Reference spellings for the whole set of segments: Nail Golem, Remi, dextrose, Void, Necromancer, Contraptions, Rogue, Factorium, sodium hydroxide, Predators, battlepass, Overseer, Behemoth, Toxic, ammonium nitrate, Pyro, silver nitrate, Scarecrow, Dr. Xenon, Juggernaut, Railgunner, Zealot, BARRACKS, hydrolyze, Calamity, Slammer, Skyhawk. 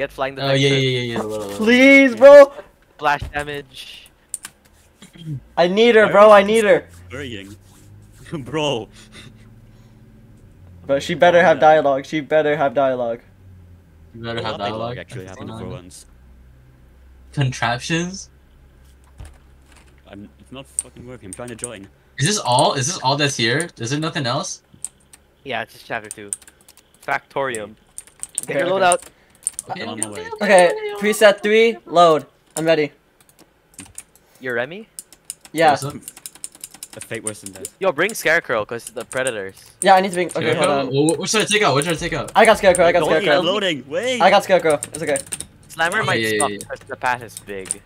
Get flying the. Oh yeah. Whoa. Please, bro. Splash damage. I need her, bro. I need her. Hurrying, bro. But she better have dialogue. She better have dialogue. You better have dialogue. Actually, happened for once. Contraptions. It's not fucking working. I'm trying to join. Is this all? Is this all that's here? Is there nothing else? Yeah, it's just chapter 2. Factorium. Get your load out. Okay, preset 3, load. I'm ready. You're Remy? Yeah. A fate worse than death. Yo, bring Scarecrow, cause the Predators. Yeah, I need to bring. Okay, hold on. Which should I take out? Which should I take out? I got Scarecrow. I got Scarecrow. Loading. Wait. I got Scarecrow. It's okay. Slammer might stop because the path is big.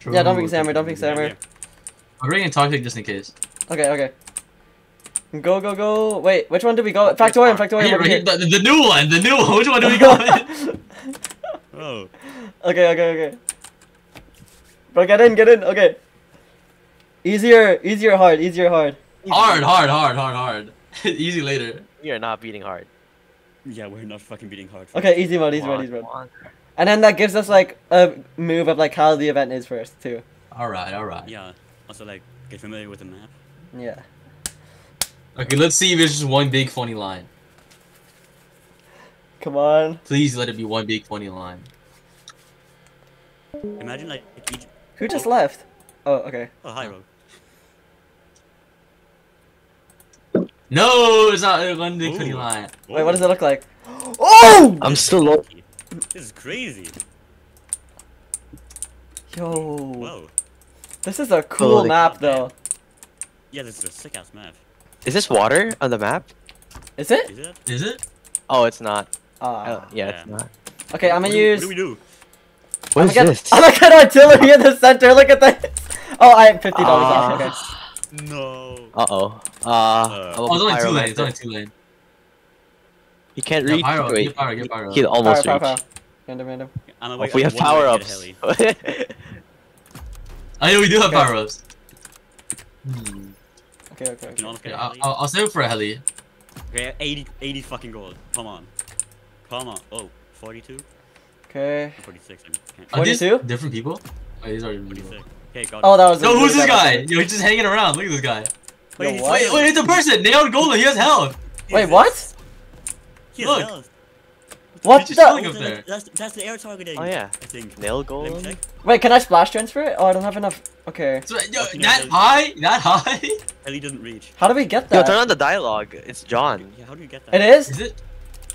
True. Yeah, don't bring Slammer. Don't bring Slammer. Yeah. I'm bringing Toxic just in case. Okay, okay. Go, go, go. Wait, which one did we go? Factorium, Factorium. Here. The new one. The new one. Which one do we go with? Oh. Okay, okay, okay. Bro, get in, get in. Okay. Easier, easier, hard, easier, hard. Hard, hard, hard, hard, hard. Easy later. We are not beating hard. Yeah, we're not fucking beating hard. Okay, easy mode, easy mode, easy mode. And then that gives us like a move of like how the event is first too. Alright, alright. Yeah. Also like get familiar with the map. Yeah. Okay, let's see if it's just one big funny line. Come on. Please let it be one big funny line. Imagine like each... Who just left? Oh, okay. Oh, hi, Rogue. No, it's not one big funny line. Whoa. Wait, what does it look like? Oh! I'm still low. This is crazy. Yo. Whoa. This is a cool map, though. Yeah, this is a sick-ass map. Is this water on the map? Is it? Is it? Is it? Oh, it's not. Yeah, it's not. Okay, I'm gonna use... What do we do? What is this? I'm gonna get artillery in the center, look at that! Oh, I have $50 off, okay. No. Uh-oh. Oh, it's only 2 lane, it's only 2 lane. You can't reach... Wait, he almost reached. Random, random. We have power-ups. I know we do have power-ups. Okay, okay, okay. I'll save it for a heli. Okay, 80 fucking gold. Come on. Come on. Oh, 42? Okay. 46. Are these different people? Oh, these are different people. Okay, got it. Oh, that was no, who's this guy? Yo, he's just hanging around. Look at this guy. Wait, wait, wait, it's a person! Nail Golem, he has health! Wait, what? He has health. What the? Up there. That's the air targeting. Oh yeah. I think. Nail Golem. Wait, can I splash transfer it? Oh, I don't have enough. Okay. So, yo, that high? That high? Ellie doesn't reach. How do we get that? Yo, turn on the dialogue. It's John. Yeah, how do you get that? It is? Is it?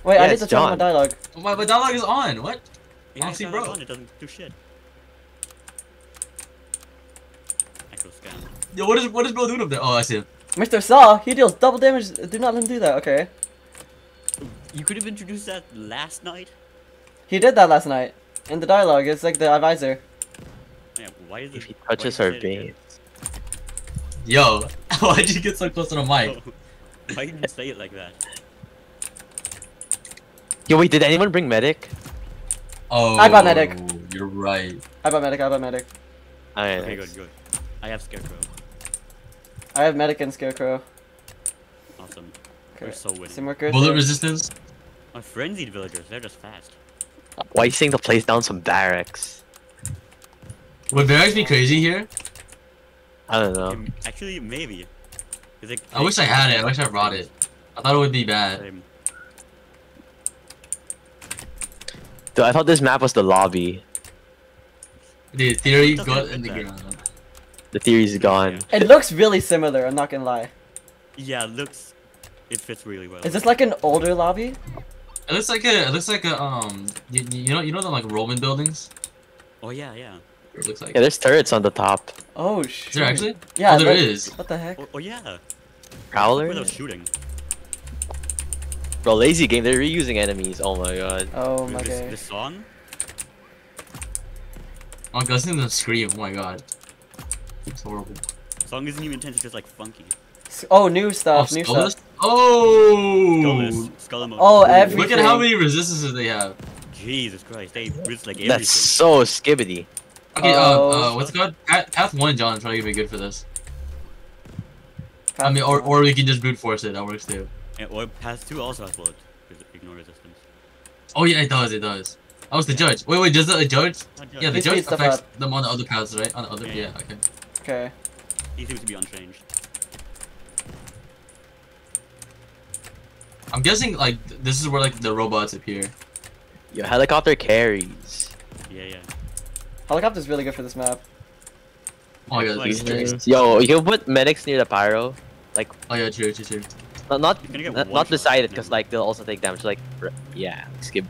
Wait, yeah, I need to turn on my dialogue. Oh, my dialogue is on. What? Yeah, it's on. It doesn't do shit. Echo scan. Yo, what is bro doing up there? Oh, I see him. Mr. Saw, he deals double damage. Do not let him do that. Okay. You could have introduced that last night. He did that last night. In the dialogue, it's like the advisor. Yeah, why is it, if he touches her veins. Yo, why'd you get so close to the mic? Why did you say it like that? Yo, wait, did anyone bring medic? Oh, I bought medic. You're right. I bought medic, I bought medic. Alright, okay, good, good. I have Scarecrow. I have medic and Scarecrow. Awesome. Okay. We're so winning. Bullet resistance? My frenzied villagers, they're just fast. Why are you saying to place down some barracks? Would barracks be crazy here? I don't know. Actually, maybe. I wish I had it, I wish I brought it. I thought it would be bad. Dude, I thought this map was the lobby. Dude, theory got in the ground. The theory's gone. Yeah. It looks really similar, I'm not gonna lie. Yeah, it looks... It fits really well. Is this like an older lobby? It looks like a. It looks like a. You know the like Roman buildings. Oh yeah, yeah. It looks like. Yeah, there's turrets on the top. Oh shit. Is there actually? Yeah, oh, there is. What the heck? Oh yeah. Prowler. Without shooting. Bro, lazy game. They're reusing enemies. Oh my god. Oh my god. This song. Oh, I'm listening to them scream. Oh my god. It's horrible. The song isn't even intense. It's just like funky. Oh, new stuff. Oh, new stuff. Oh! Skull oh, everything. Look at how many resistances they have. Jesus Christ, they resist like everything. That's so skibbity. Okay, what's it called? Path 1, John, I'm trying to be good for this. Path I mean, or we can just brute force it, that works too. Yeah, or Path 2 also has blood. Ignore resistance. Oh yeah, it does, it does. I was the judge. Wait, does the judge? Yeah, the judge affects them on the other paths, right? On the other, yeah, okay. Okay. He seems to be unchanged. I'm guessing like this is where like the robots appear. Your helicopter carries. Yeah. Helicopter's really good for this map. Oh yeah, like, yo, you can put medics near the pyro, like. Oh yeah, true. Not beside it, because like they'll also take damage. Like, yeah, skip.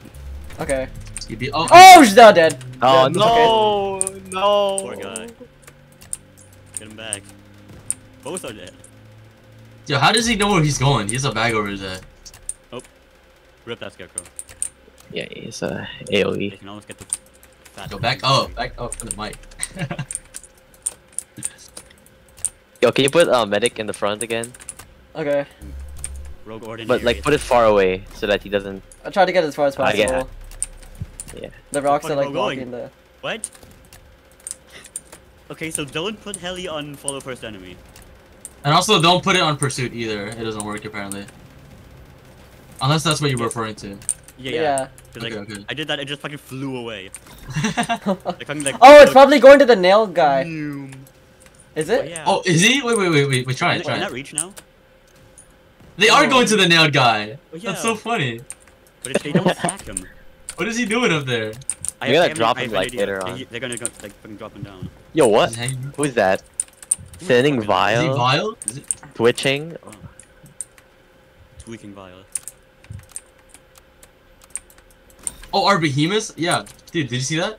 Okay. Skippy. Oh, she's now dead. Oh no, okay. No. Poor guy. Get him back. Both are dead. Yo, how does he know where he's going? He has a bag over his head. Oh, rip that scarecrow. Yeah, it's a AOE. They can almost get the. Go back up, for the mic. Yo, can you put medic in the front again? Okay. Rogue ordinary. But like, put it far away so that he doesn't. I tried to get as far as possible. Yeah. The rocks are like blocking the. What? Okay, so don't put heli on follow first enemy. And also don't put it on pursuit either. It doesn't work apparently. Unless that's what you were referring to. Yeah. Like, okay. I did that. It just fucking flew away. like, oh, it's probably going to the nail guy. Is it? Oh, yeah. Oh, is he? Wait. Try it. Can that reach now? They are going to the nailed guy. Oh, yeah. That's so funny. But if they don't attack him, what is he doing up there? They're gonna drop him like later on. They're gonna like fucking drop him down. Yo, what? Who is that? Sending Vile. Is he Vile? Is it twitching? Oh. Tweaking Vile. Oh, our Behemoth? Yeah, dude, did you see that?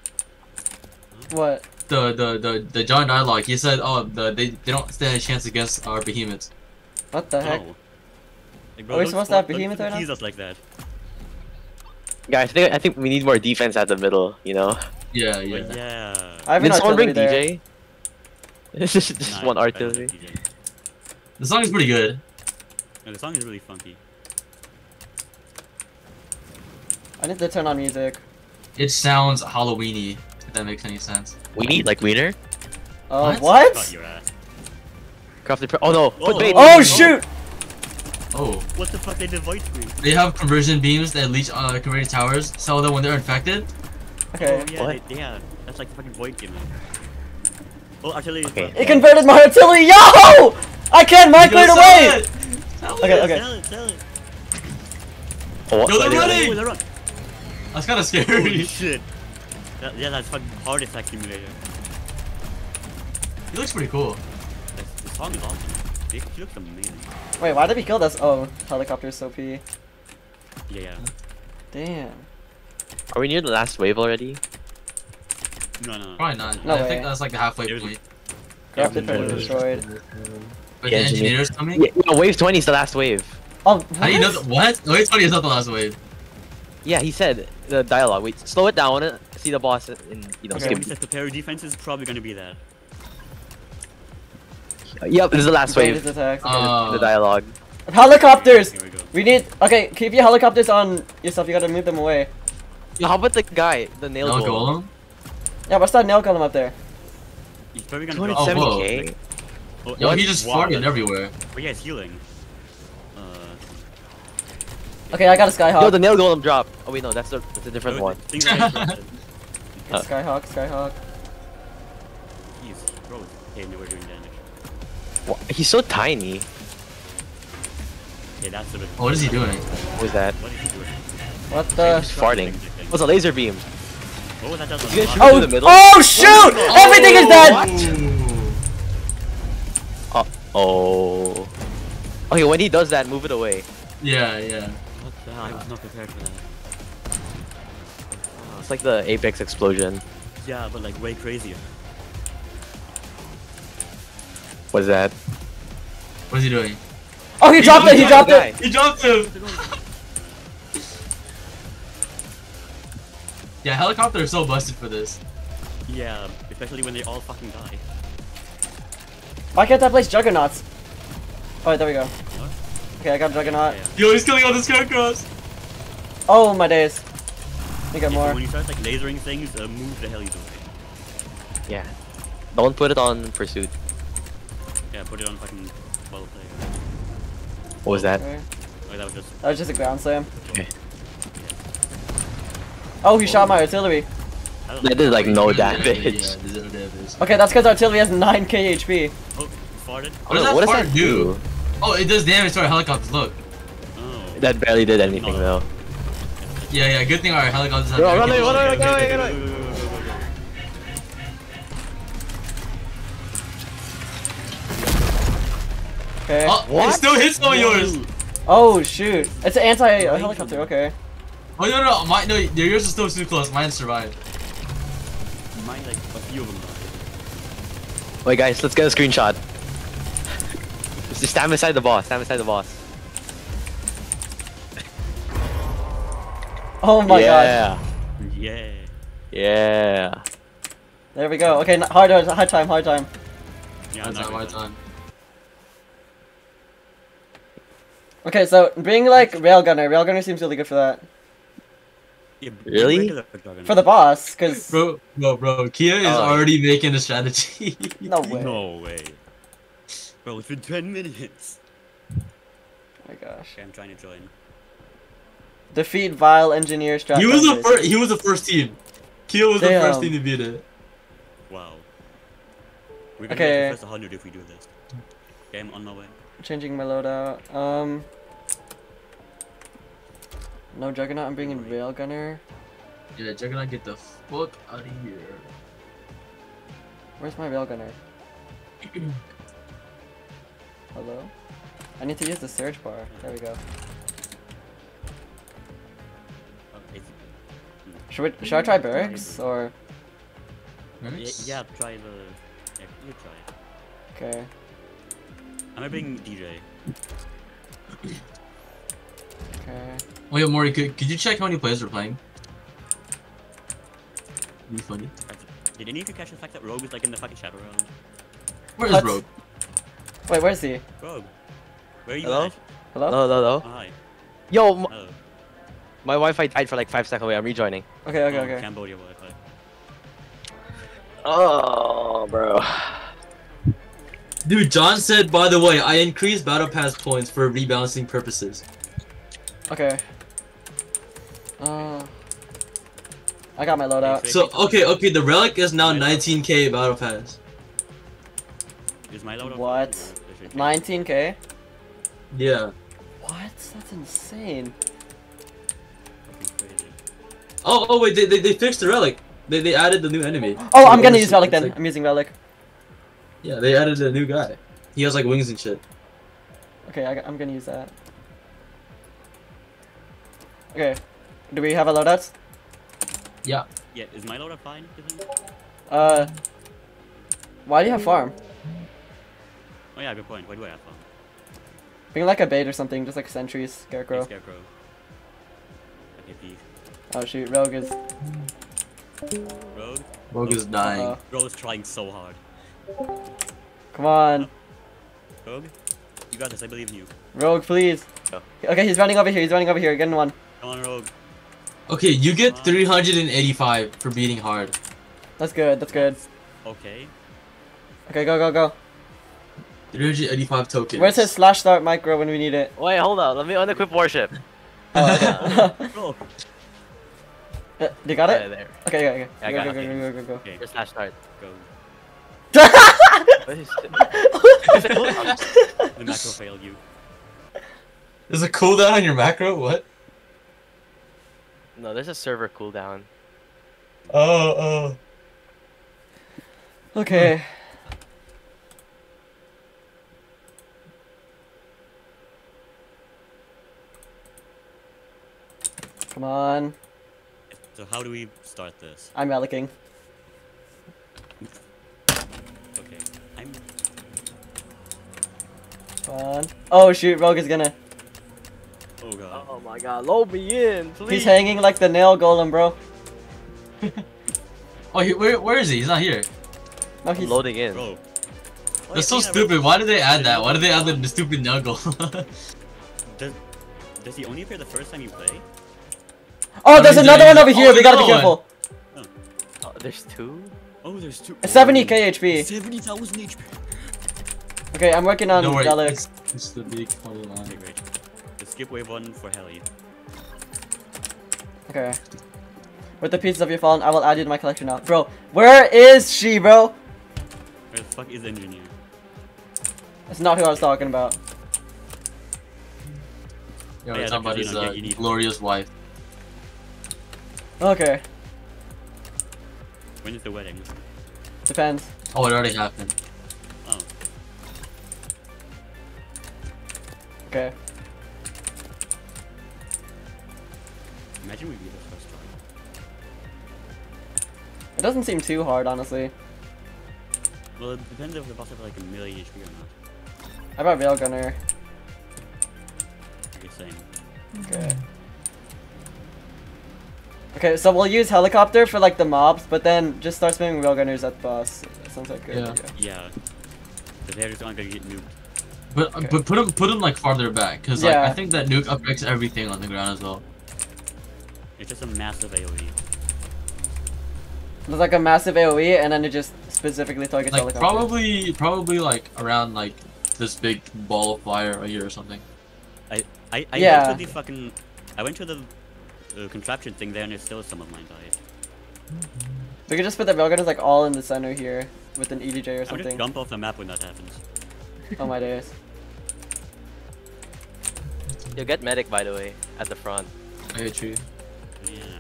What? The giant dialogue. He said, "Oh, they don't stand a chance against our Behemoth." What the heck? Like, bro, are we supposed to have Behemoth right now? Tease us like that. Guys, I think we need more defense at the middle, you know? Yeah. I mean, someone bring DJ? This is just one artillery. The song is pretty good. No, the song is really funky. I need to turn on music. It sounds Halloweeny, if that makes any sense. Weenie? Like wiener? What? Oh no! Oh shoot! Oh. What the fuck? They did void screen. They have conversion beams that leech on converted towers. Sell them when they're infected. Okay. Oh, yeah, that's like fucking void game. Oh, artillery. Okay. It converted my artillery. Yo! I can't migrate away. Okay. Sell it. Oh, what? Yo, they're running. That's kind of scary. Holy shit. Yeah, that's fucking hard attack simulator. He looks pretty cool. The song is awesome. He looks amazing. Wait, why did he kill us? Oh, helicopter is OP. Yeah. Damn. Are we near the last wave already? No. Probably not. No, I think that's like the halfway point. Crafted turret destroyed. But the engineer's coming? Yeah, no, wave 20 is the last wave. Oh, how do you know that? What? Wave 20 is not the last wave. Yeah, he said the dialogue. Wait, slow it down, see the boss, and you know, skip. He says the parry defense is probably gonna be that. Yep, this is the last wave. The dialogue. Helicopters! Okay, we need. Okay, keep your helicopters on yourself. You gotta move them away. Yo, how about the guy? The nail golem? Yeah, what's that nail golem up there? He's probably gonna 270k? Oh, yo, he's just farting everywhere. But yeah, it's healing. Okay, I got a Skyhawk. Yo, the nail golem dropped. Oh, wait, no, that's a different one. Skyhawk. Jeez, bro. Okay, no, we're doing damage. He's so tiny. Yeah, that's what is he doing? What was that? What the? He's farting. What's a laser beam? Oh, that doesn't shoot through the middle. Oh shoot! Oh, everything is dead! What? Oh. Okay, when he does that, move it away. Yeah. What the hell? I was not prepared for that. Oh, it's like the Apex explosion. Yeah, but like way crazier. What's that? What's he doing? Oh, he dropped it! He dropped it! He dropped him! Yeah, helicopters are so busted for this. Yeah, especially when they all fucking die. Why can't I place juggernauts? Alright, there we go. Okay, I got juggernaut. Yo, he's killing all the scarecrows! Oh my days. I got more. When you start like lasering things, move the helis away. Yeah. Don't put it on pursuit. Yeah, put it on fucking bottle player. What was that? Okay. Oh, that was just a ground slam. Okay. Oh, he shot my artillery. That did like no damage. Okay, that's because artillery has 9k HP. Oh, farted. What does that do? Oh, it does damage to our helicopters, look. That barely did anything though. Yeah, yeah, good thing our helicopters have run away. Okay. Oh, what? It still hits on yours! Oh shoot. It's an anti-helicopter, okay. Oh no, no, no, yours is still too close, mine survived. Mine like a few of them died. Wait guys, let's get a screenshot. Just stand beside the boss, stand beside the boss. Oh my god. Yeah. Yeah. There we go, okay, hard time. Yeah, no, hard time. Okay, so bring like Railgunner. Railgunner seems really good for that. Yeah, really? For the boss, because bro, Kia is already making a strategy. No way. Bro, it's been 10 minutes. Oh my gosh. Okay, I'm trying to join. Defeat Vile Engineer strategy. He was the first team. Kia was the first team to beat it. Wow. We're gonna get the first 100 if we do this. Okay, I'm on my way. Changing my loadout. No Juggernaut, I'm bringing Railgunner. Yeah, Juggernaut, get the fuck out of here. Where's my Railgunner? Hello? I need to use the search bar. There we go. Should I try barracks or? Yeah, try the. Yeah, you try. Okay. I'm gonna bring DJ. Okay. Oh yeah, Mori, could you check how many players are playing? Be funny. Did any of you catch the fact that Rogue is like in the fucking shadow round? Where is Rogue? Wait, where is he? Rogue. Where are you at? Hello? Hello? Oh, hi. Yo, my Wi-Fi died for like 5 seconds away, I'm rejoining. Okay. Cambodia Wi-Fi. Oh, bro. Dude, John said, by the way, I increased battle pass points for rebalancing purposes. Okay. I got my loadout. So, okay, the relic is now 19k battle pass. Is my loadout? What? 19k? Yeah. What? That's insane. Oh, wait, they fixed the relic. They added the new enemy. Oh, I'm gonna use relic then. I'm using relic. Yeah, they added a new guy. He has like wings and shit. Okay, I'm gonna use that. Okay, do we have a loadout? Yeah. Yeah, is my loadout fine? Why do you have farm? Oh yeah, good point. Why do I have farm? Bring like a bait or something, just like sentries, scarecrow. Hey, scarecrow. Oh shoot, Rogue is. Rogue is dying. Rogue is trying so hard. Come on. Rogue, you got this, I believe in you. Rogue, please. Oh. Okay, he's running over here, getting one. Come on, Rogue. Okay, you get 385 for beating hard. That's good. Okay, go. 385 tokens. Where's his / micro when we need it? Wait, hold on, let me unequip warship. Rogue. You got it? There. Okay. Go. Okay. Your / go. What is the macro failed you. There's a cooldown on your macro? What? No, there's a server cooldown. Oh. Okay. Come on. So how do we start this? I'm relicking. On. Oh shoot, Rogue is gonna. Oh god. Oh my god, load me in, please. He's hanging like the nail golem, bro. Where is he? He's not here. No, he's loading in. Bro. That's so stupid. Why did they add that? Why did they add the stupid nail golem? Does he only appear the first time you play? Oh, there's another one over here. We gotta be careful. Oh, there's two. Oh, there's two. 70k HP. 70,000 HP. Okay, I'm working on Relic. It's the big hold on. Okay, let's skip wave 1 for Heli. Okay. With the pieces of your fallen, I will add you to my collection now. Bro, where is she, bro? Where the fuck is Engineer? That's not who I was talking about. Yo, yeah, talking about his glorious wife. Okay. When is the wedding? Depends. Oh, it already happened. Oh. Okay. Imagine we'd be the first one. It doesn't seem too hard, honestly. Well, it depends if the boss has like a million HP or not. I brought Railgunner. Okay, same. Okay. Okay, so we'll use helicopter for like the mobs, but then just start spamming Railgunners at the boss. That sounds like good. Yeah. Yeah. The Behemoths aren't gonna get nuked. But okay. But put them like farther back, cause yeah. Like I think that nuke affects everything on the ground as well. It's just a massive AOE. There's like a massive AOE, and then it just specifically targets like, helicopter. Probably like around like this big ball of fire right here or something. I went to the fucking contraption thing there, and there's still some of mine died. We could just put the railgunners like all in the center here with an EDJ or something. I would just jump off the map when that happens. Oh my days. Yo, get medic by the way at the front. I hate you. Yeah.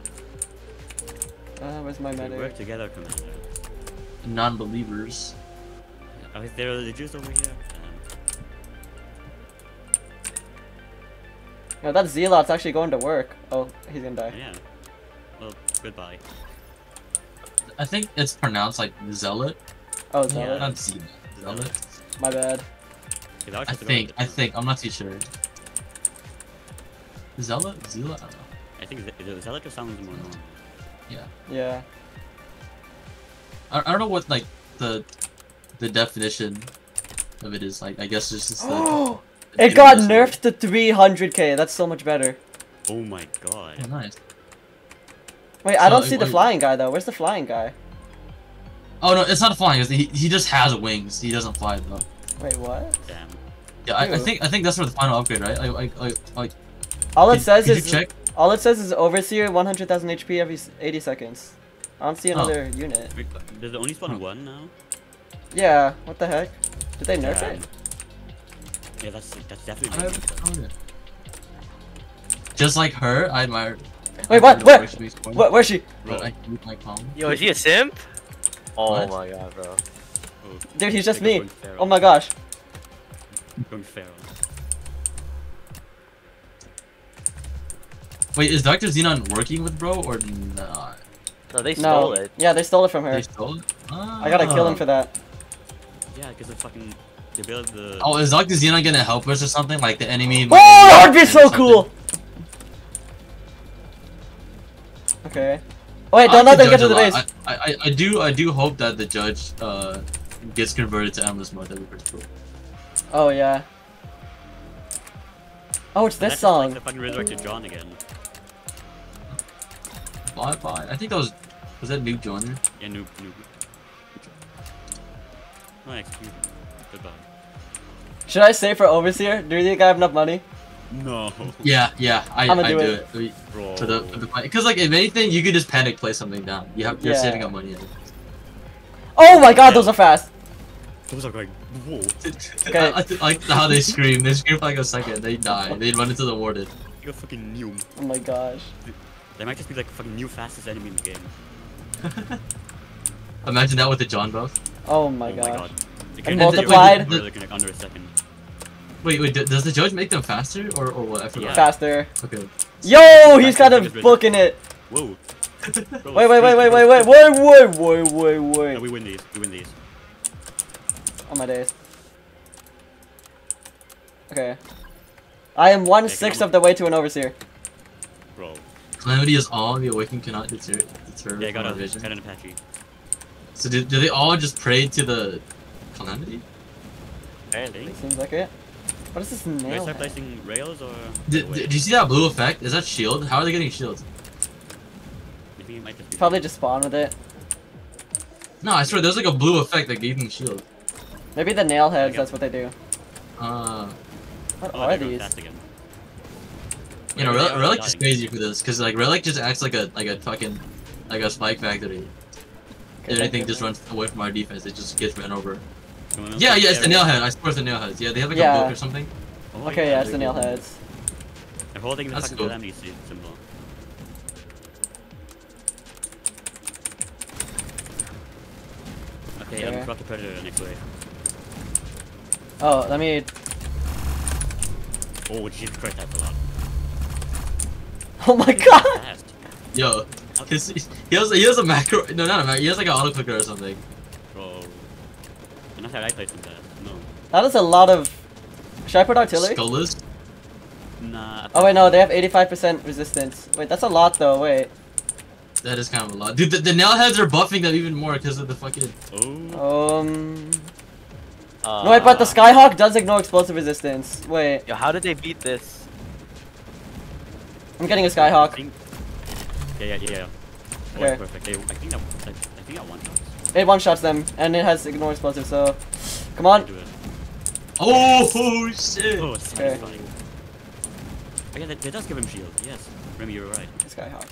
Where's my medic? Work together, Commander. Non-believers. Oh, there are the Jews over here. No, that Zealot's actually going to work. Oh, he's gonna die. Yeah. Well, goodbye. I think it's pronounced like Zealot. Oh, Zealot. Yeah, not Zealot. Zealot. My bad. Yeah, I think. I'm not too sure. Zealot? Zealot? I don't know. I think Zealot just sounds more normal. Yeah. Yeah. I don't know what like the definition of it is. Like I guess it's just like. It got nerfed to 300k. That's so much better. Oh my god. Oh, nice. Wait, I don't see the flying guy though. Where's the flying guy? Oh no, it's not flying. It's, he just has wings. He doesn't fly though. Wait, what? Damn. Yeah, I think that's for the final upgrade, right? All it says is Overseer 100,000 HP every 80 seconds. I don't see another unit. There's only spawn one now. Yeah. What the heck? Did they nerf it? Yeah, that's definitely. Just like her, I admire. Wait, what? What? Where's she? Bro, yo, is he a simp? Oh my god, bro. Dude, he's just me. Oh my gosh. Going feral. Wait, is Dr. Xenon working with bro or not? No, they stole it. Yeah, they stole it from her. They stole it? Ah. I gotta kill him for that. Yeah, because of fucking. Oh, is Dr. Xenon gonna help us or something? Like the enemy. Oh, that'd be so cool! Okay. Oh, wait, don't let them get to the base. I do hope that the judge gets converted to endless mode. That'd be pretty cool. Oh yeah. Oh, it's this song. Like the fucking resurrected John again. Bye bye. I think that was that Noob Joiner? Yeah, Noob. My excuse. Goodbye. Should I save for Overseer? Do you think I have enough money? No. Yeah, I'm gonna do it. Because like if anything, you could just panic play something down. You're saving up money. Oh my god, those are fast. Those are going. Whoa. Okay. I like how they scream. They scream for like a second. They die. They run into the warden. You're fucking new. Oh my gosh. They might just be like fucking new fastest enemy in the game. Imagine that with the John buff. Oh my gosh. My god. And multiplied. Wait, under a second. Wait. Does the judge make them faster or what? I forgot. Yeah. Faster. Okay. Yo, he's kind of booking it. Whoa. Wait. No, we win these. Oh my days. Okay. I am 1/6 of the way to an Overseer. Bro. Calamity is all the awakened cannot deter. Yeah, I got an Apache. So do they all just pray to the? Calamity? Apparently. Seems like it. What is this nail? Should I start placing rails or? Do you see that blue effect? Is that shield? How are they getting shields? Maybe it might just be probably just spawn with it. No, I swear there's like a blue effect that gave them shield. Maybe the nail heads, that's what they do. What are these? You know, Relic is crazy for this, because like Relic just acts like a fucking I got Spike Factory. If anything just runs away from our defense, it just gets ran over. Yeah, it's the nail head. I swear it's the nail heads. Yeah, they have like a book or something. Oh, okay, yeah, it's the nail heads. I'm holding the fucking calamity symbol. Okay, I'm going to Predator next way. Oh, let me... Oh, Jesus Christ, that's a lot. Oh my god! Yo, he has a macro. No, not a macro. He has like an auto clicker or something. Bro, not that I played with that. No. That is a lot of. Should I put artillery? Skullers? Nah. Oh wait, no, they have 85% resistance. Wait, that's a lot though. Wait. That is kind of a lot, dude. The nail heads are buffing them even more because of the fucking. Oh. No, wait, but the Skyhawk does ignore explosive resistance. Wait. Yo, how did they beat this? I'm getting a Skyhawk. Yeah. Okay. Perfect. I think that one shots. It one shots them, and it has ignore explosive. So, come on. Oh shit! Oh, it's okay. Okay, that does give him shield. Yes, Remy, you were right. Skyhawk.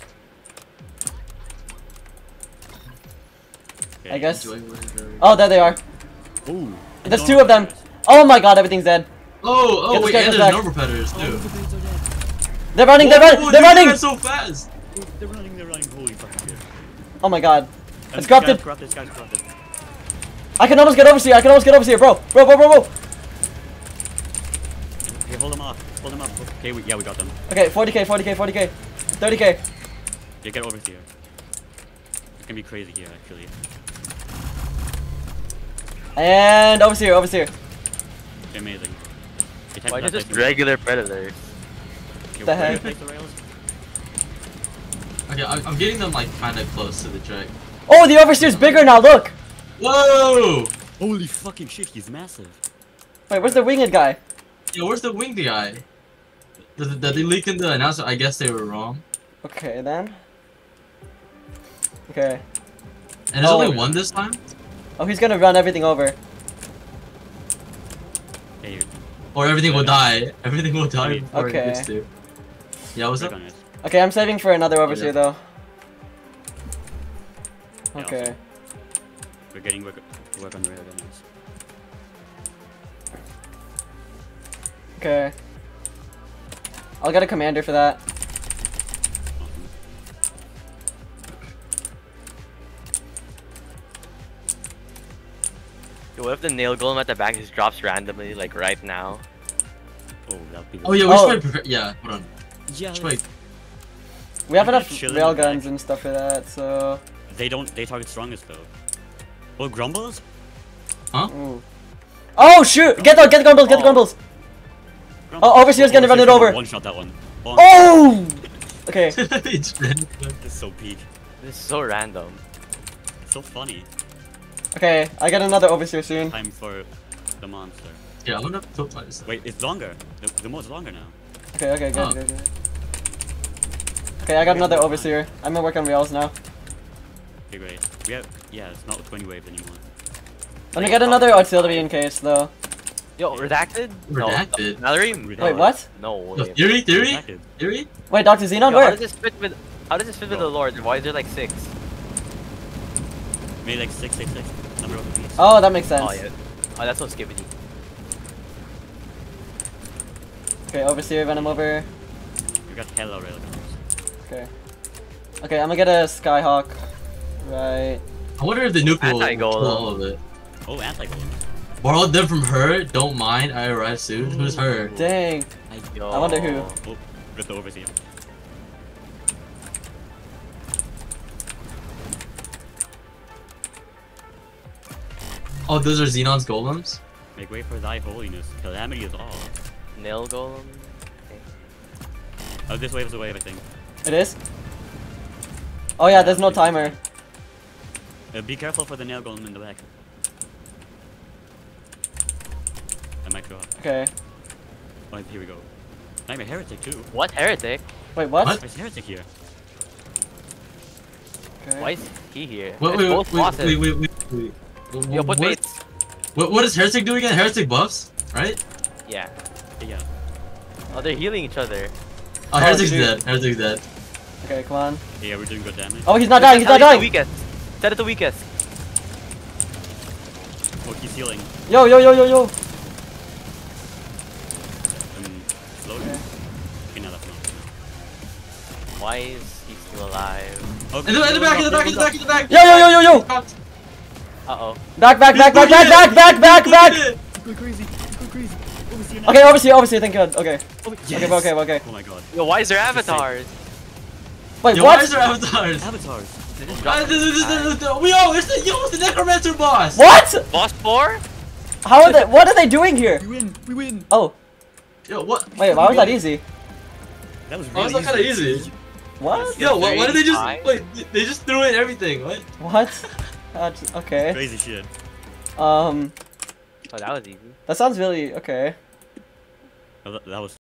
Okay. I guess. Oh, there they are. Ooh. There's two of them. Oh my god, everything's dead. Oh, wait, and there's normal predators too. They're running, they're running! They're so fast! They're running, holy fuck. Oh my god. It's corrupted. It's corrupted. I can almost get Overseer, bro! Bro! Okay, hold them up. Okay, we got them. Okay, 40k, 30k. Yeah, get Overseer. It's gonna be crazy here, actually. And Overseer. They're amazing. Why is this regular Predator? Okay, the heck? Okay, I'm getting them like kind of close to the track. Oh, the Overseer's bigger now. Look. Whoa! Holy fucking shit, he's massive. Wait, where's the winged guy? Yeah, where's the winged guy? Did they leak in the announcement? I guess they were wrong. Okay then. Okay. And there's only one this time. Oh, he's gonna run everything over. Hey. Or everything will die. Everything will die. Okay. Yeah, what's up? Okay, I'm saving for another Overseer though. Okay. Yeah, we're getting work on the Railgunners. Okay. I'll get a commander for that. Yo, what if the Nail Golem at the back just drops randomly, like right now? Oh, that'd be hold on. Yeah. We have enough railguns and stuff for that, so... They target strongest, though. Oh, Grumbles? Huh? Ooh. Oh, shoot! Get the Grumbles, Grumbles! Oh, Overseer's gonna run it over! One-shot that one. Oh! Okay. It's random. This is so peak. This is so random. It's so funny. Okay, I got another Overseer soon. Time for the monster. Yeah, I'm gonna tilt my side. Wait, it's longer. The mode's longer now. Okay, good. Okay, I got another Overseer. I'm gonna work on rails now. Okay, great. We have, it's not a 20 wave anymore. I'm gonna get another artillery in case, though. Yo, redacted? Redacted? No, redacted. Wait, what? No way. No, theory? Wait, Dr. Xenon, where? How does this fit with the Lord? Why is there like 6? Maybe like 666. Number of the beast. Oh, that makes sense. Oh, yeah. Oh, that's what's giving you. Okay, Overseer, Venom over. We got hella railguns. Okay. Okay, I'm gonna get a Skyhawk. Right. I wonder if the nuke will kill all of it. Oh, anti-golem. Borrowed them from her. Don't mind. I arrived soon. Who's her? Dang. I wonder who. Oh, rip the Overseer. Oh, those are Xenon's golems? Make way for thy holiness. Calamity is all. Nail golem? Okay. Oh, this wave is a wave, I think. It is? Oh yeah, there's no timer. Be careful for the nail golem in the back. I might go up. Okay. Oh, here we go. I'm a heretic too. What heretic? Wait, what? There's heretic here. Okay. Why is he here? Wait. Yo, put baits. What does heretic do again? Heretic buffs, right? Yeah. Oh, they're healing each other. Oh, heretic's dead. Okay, come on. Yeah, we're doing good damage. Oh, he's not dying, he's not dying! The weakest. That is the weakest. Oh, he's healing. Yo, yo, yo, yo, yo! Okay. Okay, no, that's not. Why is he still alive? Okay. In the back, in the back, in the back, in the back! Yo, yo, yo, yo, yo! Uh-oh. Back, back, back, back, back, back, back, back, back! Go crazy, go crazy. Okay, Overseer, Overseer, thank God. Okay. Yes. Okay, okay, okay. Oh my God. Yo, why is there avatars? Wait, yo, what? Why is there avatars? Avatars. Yo, it's the Necromancer boss! What? Boss 4? How are they? What are they doing here? We win, we win. Oh. Yo, what? Wait, why was that easy? That was really kind of easy. What? Yo, why did they just... Wait, they just threw in everything, what? What? Okay. Crazy shit. Oh, that was easy. That sounds really... okay. That was...